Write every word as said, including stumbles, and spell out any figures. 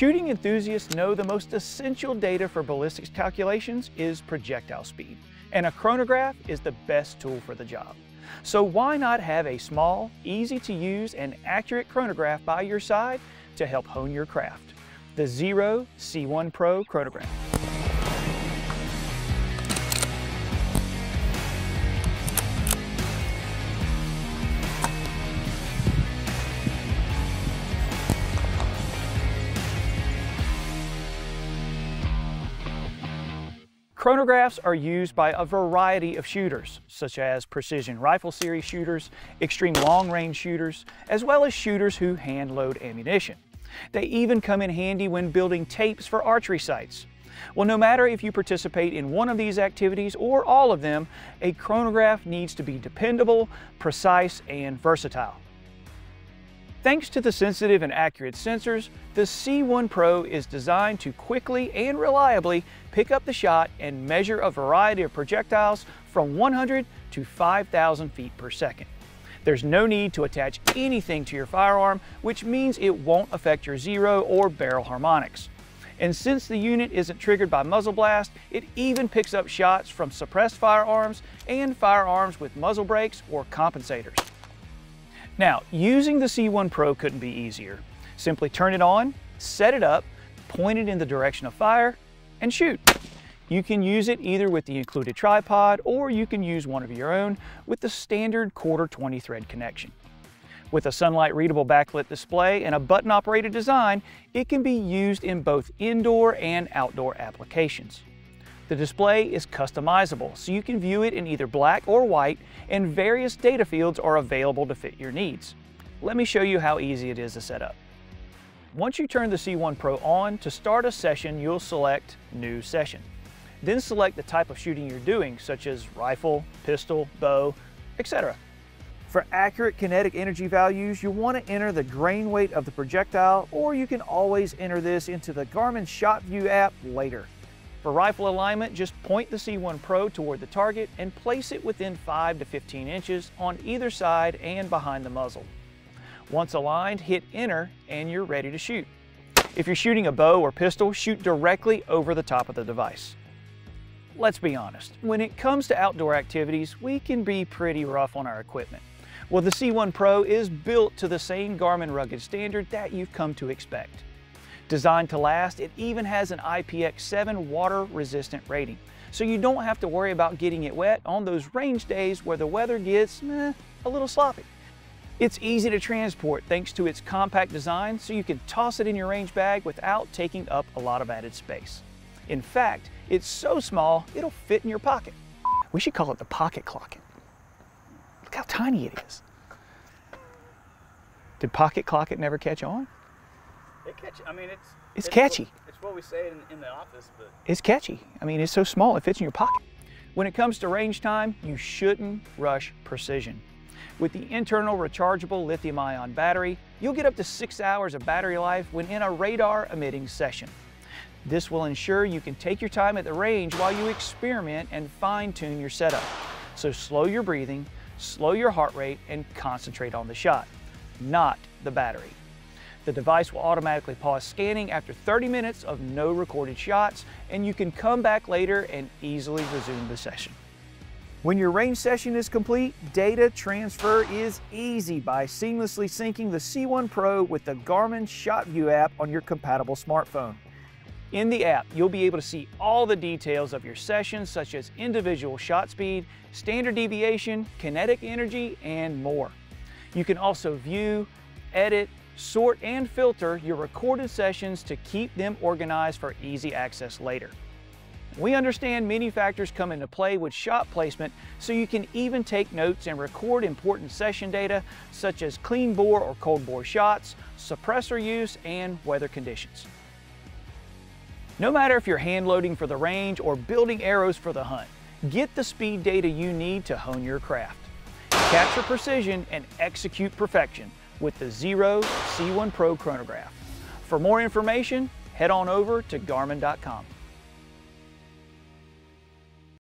Shooting enthusiasts know the most essential data for ballistics calculations is projectile speed, and a chronograph is the best tool for the job. So why not have a small, easy to use, and accurate chronograph by your side to help hone your craft? The Xero C one Pro chronograph. Chronographs are used by a variety of shooters, such as precision rifle series shooters, extreme long-range shooters, as well as shooters who hand-load ammunition. They even come in handy when building tapes for archery sights. Well, no matter if you participate in one of these activities or all of them, a chronograph needs to be dependable, precise, and versatile. Thanks to the sensitive and accurate sensors, the C one Pro is designed to quickly and reliably pick up the shot and measure a variety of projectiles from one hundred to five thousand feet per second. There's no need to attach anything to your firearm, which means it won't affect your zero or barrel harmonics. And since the unit isn't triggered by muzzle blast, it even picks up shots from suppressed firearms and firearms with muzzle brakes or compensators. Now, using the C one Pro couldn't be easier. Simply turn it on, set it up, point it in the direction of fire, and shoot. You can use it either with the included tripod, or you can use one of your own with the standard quarter twenty thread connection. With a sunlight readable backlit display and a button operated design, it can be used in both indoor and outdoor applications. The display is customizable, so you can view it in either black or white, and various data fields are available to fit your needs. Let me show you how easy it is to set up. Once you turn the C one Pro on, to start a session, you'll select New Session. Then select the type of shooting you're doing, such as rifle, pistol, bow, et cetera. For accurate kinetic energy values, you'll want to enter the grain weight of the projectile, or you can always enter this into the Garmin ShotView app later. For rifle alignment, just point the C one Pro toward the target and place it within five to fifteen inches on either side and behind the muzzle. Once aligned, hit enter and you're ready to shoot. If you're shooting a bow or pistol, shoot directly over the top of the device. Let's be honest, when it comes to outdoor activities, we can be pretty rough on our equipment. Well, the C one Pro is built to the same Garmin rugged standard that you've come to expect. Designed to last, it even has an I P X seven water-resistant rating, so you don't have to worry about getting it wet on those range days where the weather gets eh, a little sloppy. It's easy to transport thanks to its compact design, so you can toss it in your range bag without taking up a lot of added space. In fact, it's so small, it'll fit in your pocket. We should call it the pocket clocket. Look how tiny it is. Did pocket clocket never catch on? It catch, I mean, it's, it's, it's catchy. What, it's what we say in, in the office, but... It's catchy. I mean, it's so small, it fits in your pocket. When it comes to range time, you shouldn't rush precision. With the internal rechargeable lithium-ion battery, you'll get up to six hours of battery life when in a radar-emitting session. This will ensure you can take your time at the range while you experiment and fine-tune your setup. So slow your breathing, slow your heart rate, and concentrate on the shot, not the battery. The device will automatically pause scanning after thirty minutes of no recorded shots, and you can come back later and easily resume the session. When your range session is complete, data transfer is easy by seamlessly syncing the C one Pro with the Garmin ShotView app on your compatible smartphone. In the app, you'll be able to see all the details of your session, such as individual shot speed, standard deviation, kinetic energy, and more. You can also view, edit, sort and filter your recorded sessions to keep them organized for easy access later. We understand many factors come into play with shot placement, so you can even take notes and record important session data such as clean bore or cold bore shots, suppressor use, and weather conditions. No matter if you're hand loading for the range or building arrows for the hunt, get the speed data you need to hone your craft. Capture precision and execute perfection with the Xero C one Pro chronograph. For more information, head on over to Garmin dot com.